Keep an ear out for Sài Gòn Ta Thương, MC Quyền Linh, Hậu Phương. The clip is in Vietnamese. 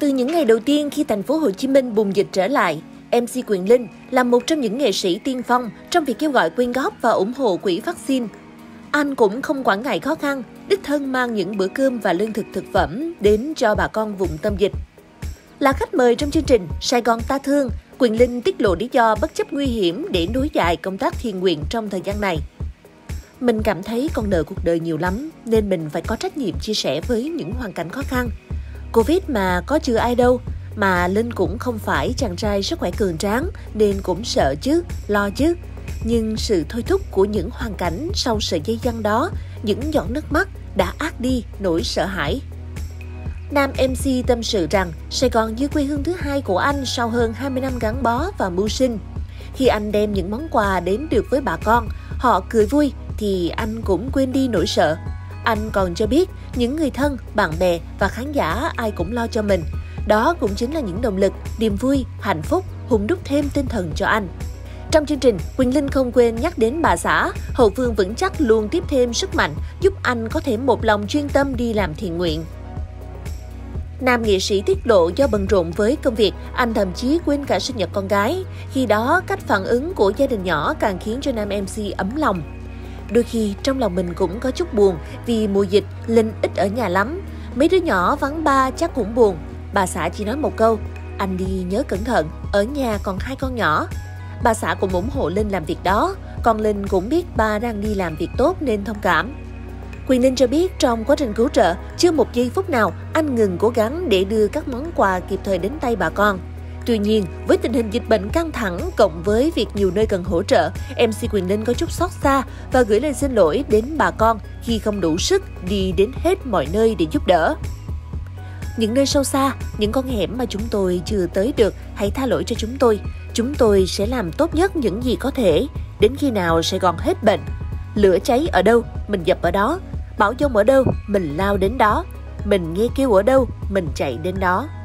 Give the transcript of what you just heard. Từ những ngày đầu tiên khi thành phố Hồ Chí Minh bùng dịch trở lại, MC Quyền Linh là một trong những nghệ sĩ tiên phong trong việc kêu gọi quyên góp và ủng hộ quỹ vaccine. Anh cũng không quản ngại khó khăn, đích thân mang những bữa cơm và lương thực thực phẩm đến cho bà con vùng tâm dịch. Là khách mời trong chương trình Sài Gòn Ta Thương, Quyền Linh tiết lộ lý do bất chấp nguy hiểm để nối dài công tác thiện nguyện trong thời gian này. Mình cảm thấy con nợ cuộc đời nhiều lắm nên mình phải có trách nhiệm chia sẻ với những hoàn cảnh khó khăn. Covid mà có chưa ai đâu, mà Linh cũng không phải chàng trai sức khỏe cường tráng nên cũng sợ chứ, lo chứ. Nhưng sự thôi thúc của những hoàn cảnh sau sợi dây giăng đó, những giọt nước mắt đã át đi nỗi sợ hãi. Nam MC tâm sự rằng Sài Gòn như quê hương thứ hai của anh sau hơn 20 năm gắn bó và mưu sinh. Khi anh đem những món quà đến được với bà con, họ cười vui thì anh cũng quên đi nỗi sợ. Anh còn cho biết những người thân, bạn bè và khán giả ai cũng lo cho mình. Đó cũng chính là những động lực, niềm vui, hạnh phúc, hùng đúc thêm tinh thần cho anh. Trong chương trình, Quyền Linh không quên nhắc đến bà xã, Hậu Phương vững chắc luôn tiếp thêm sức mạnh giúp anh có thể một lòng chuyên tâm đi làm thiện nguyện. Nam nghệ sĩ tiết lộ do bận rộn với công việc, anh thậm chí quên cả sinh nhật con gái. Khi đó, cách phản ứng của gia đình nhỏ càng khiến cho nam MC ấm lòng. Đôi khi, trong lòng mình cũng có chút buồn vì mùa dịch, Linh ít ở nhà lắm. Mấy đứa nhỏ vắng ba chắc cũng buồn. Bà xã chỉ nói một câu, anh đi nhớ cẩn thận, ở nhà còn hai con nhỏ. Bà xã cũng ủng hộ Linh làm việc đó, còn Linh cũng biết ba đang đi làm việc tốt nên thông cảm. Quyền Linh cho biết trong quá trình cứu trợ, chưa một giây phút nào anh ngừng cố gắng để đưa các món quà kịp thời đến tay bà con. Tuy nhiên, với tình hình dịch bệnh căng thẳng cộng với việc nhiều nơi cần hỗ trợ, MC Quyền Linh có chút xót xa và gửi lời xin lỗi đến bà con khi không đủ sức đi đến hết mọi nơi để giúp đỡ. Những nơi sâu xa, những con hẻm mà chúng tôi chưa tới được, hãy tha lỗi cho chúng tôi. Chúng tôi sẽ làm tốt nhất những gì có thể, đến khi nào Sài Gòn hết bệnh. Lửa cháy ở đâu, mình dập ở đó. Bão dông ở đâu, mình lao đến đó. Mình nghe kêu ở đâu, mình chạy đến đó.